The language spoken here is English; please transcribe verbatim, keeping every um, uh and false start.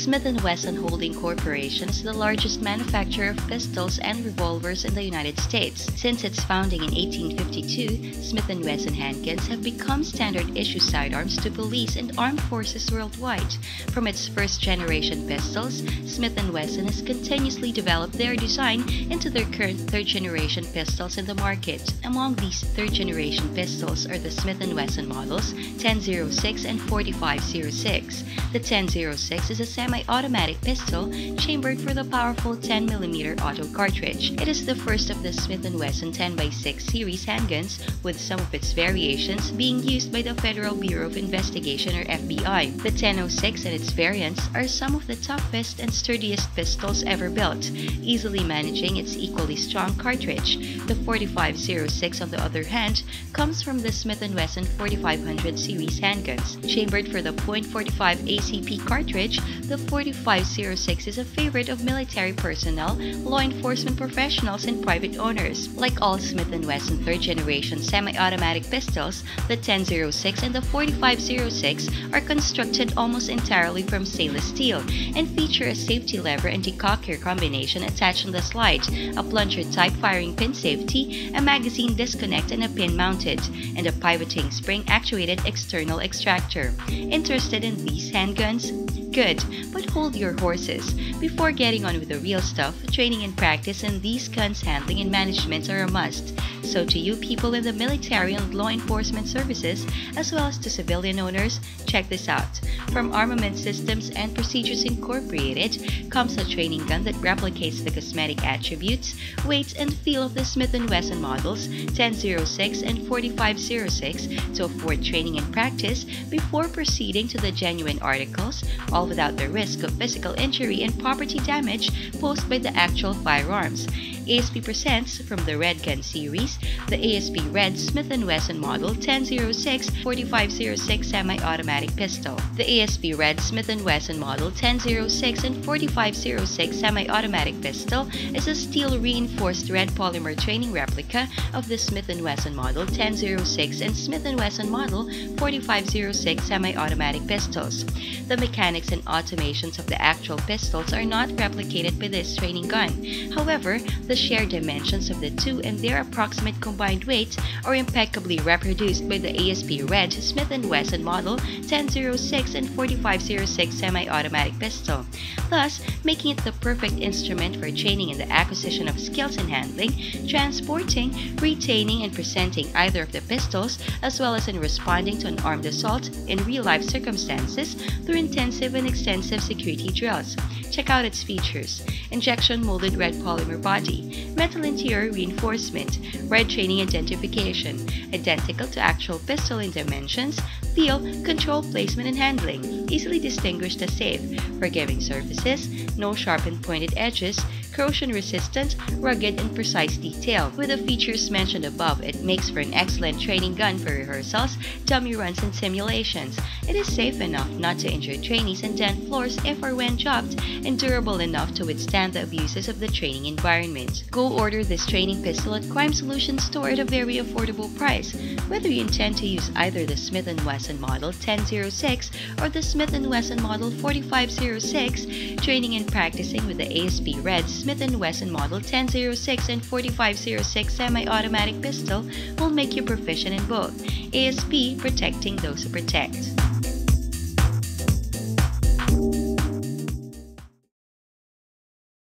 Smith and Wesson Holding Corporation is the largest manufacturer of pistols and revolvers in the United States. Since its founding in eighteen fifty-two, Smith and Wesson handguns have become standard-issue sidearms to police and armed forces worldwide. From its first-generation pistols, Smith and Wesson has continuously developed their design into their current third-generation pistols in the market. Among these third-generation pistols are the Smith and Wesson models ten oh six and forty-five oh six. The ten oh six is a semi-automatic pistol chambered for the powerful ten millimeter auto cartridge. It is the first of the Smith and Wesson ten by six series handguns, with some of its variations being used by the Federal Bureau of Investigation or F B I. The ten oh six and its variants are some of the toughest and sturdiest pistols ever built, easily managing its equally strong cartridge. The forty-five oh six, on the other hand, comes from the Smith and Wesson forty-five hundred series handguns. Chambered for the point four five A C P cartridge, the forty-five oh six is a favorite of military personnel, law enforcement professionals, and private owners. Like all Smith and Wesson third-generation semi-automatic pistols, the ten oh six and the forty-five oh six are constructed almost entirely from stainless steel and feature a safety lever and decocker combination attached on the slide, a plunger-type firing pin safety, a magazine disconnect and a pin-mounted, and a pivoting spring-actuated external extractor. Interested in these handguns? Good, but hold your horses. Before getting on with the real stuff, training and practice in these guns handling and management are a must. So to you people in the military and law enforcement services, as well as to civilian owners, check this out. From Armament Systems and Procedures Incorporated comes a training gun that replicates the cosmetic attributes, weight, and feel of the Smith and Wesson models ten oh six and forty-five oh six to afford training and practice before proceeding to the genuine articles, all without the risk of physical injury and property damage posed by the actual firearms. A S P presents, from the Red Gun Series, the A S P Red Smith and Wesson Model ten oh six forty-five oh six Semi-Automatic Pistol. The A S P Red Smith and Wesson Model ten oh six and forty-five oh six Semi-Automatic Pistol is a steel-reinforced red polymer training replica of the Smith and Wesson Model ten oh six and Smith and Wesson Model forty-five oh six Semi-Automatic Pistols. The mechanics and automations of the actual pistols are not replicated by this training gun. However, the shared dimensions of the two and their approximate combined weight are impeccably reproduced by the A S P Red Smith and Wesson Model ten oh six and forty-five oh six Semi-Automatic Pistol, thus making it the perfect instrument for training in the acquisition of skills in handling, transporting, retaining, and presenting either of the pistols, as well as in responding to an armed assault in real-life circumstances through intensive and extensive security drills. Check out its features: injection molded red polymer body, metal interior reinforcement, red training identification, identical to actual pistol in dimensions, feel, control, placement, and handling, easily distinguished as safe, forgiving surfaces, no sharp and pointed edges, corrosion resistant, rugged, and precise detail. With the features mentioned above, it makes for an excellent training gun for rehearsals, dummy runs, and simulations. It is safe enough not to injure trainees and dent floors if or when dropped, and durable enough to withstand the abuses of the training environment. Go order this training pistol at Crime Solutions Store at a very affordable price. Whether you intend to use either the Smith and Wesson Model ten oh six or the Smith and Wesson Model forty-five oh six, training and practicing with the A S P Red Smith and Wesson Model ten oh six and forty-five oh six Semi-Automatic Pistol will make you proficient in both. A S P, protecting those who protect.